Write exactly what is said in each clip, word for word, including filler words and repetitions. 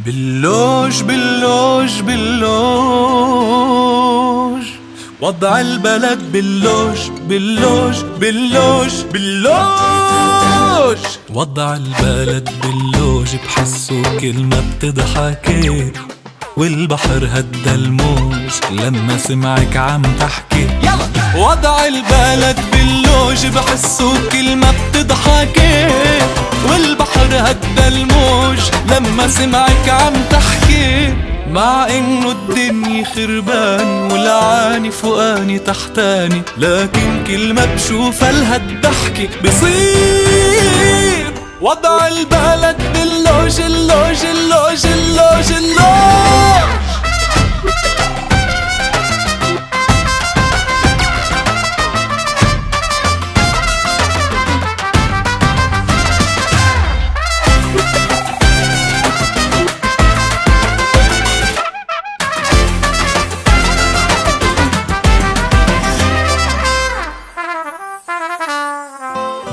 باللوج باللوج باللوج وضع البلد باللوج باللوج باللوج باللوج وضع البلد باللوج بحسه كلمة بتضحكي والبحر هدى الموج لما سمعك عم تحكي يلا وضع البلد باللوج بحسه كلمة بتضحكي والبحر هدى الموج لما سمعك عم تحكي مع انه الدنيا خربان ولعاني فوقاني تحتاني لكن كل ما بشوف الهد ضحكي بصير وضع البلد باللوج اللوج اللوج اللوج اللوج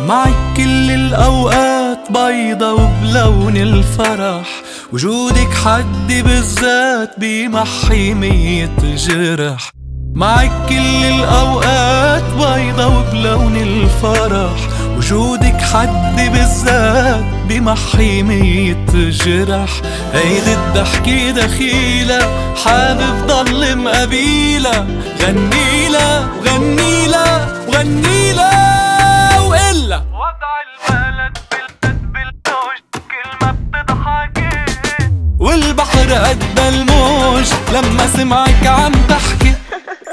معك كل الأوقات بيضة وبلون الفرح وجودك حد بالذات بيمحي مية جرح معك كل الأوقات بيضة وبلون الفرح وجودك حد بالذات بيمحي مية جرح هيدي الضحكة دخيلة حابب ضل مقابيلة غنيلة وغنيلة وغنيلة وضع البلد بالبلد باللوج كلمة بتضحكي والبحر قد الموج لما سمعك عم تحكي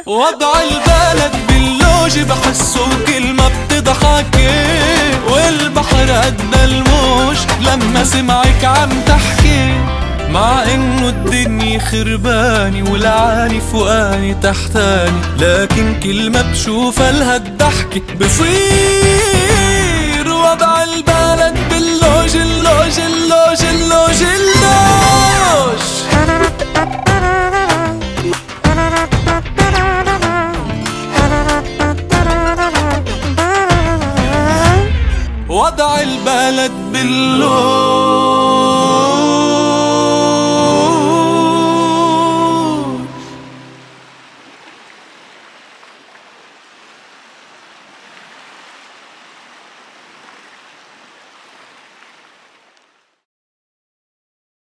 وضع البلد باللوج بحسه كلمة بتضحكي والبحر قد الموج لما سمعك عم تحكي مع انه الدنيا خرباني ولعاني فوقاني تحتاني لكن كل ما بشوف الهد ضحكي بصير وضع البلد باللوج اللوج اللوج اللوج اللوج وضع البلد باللوج.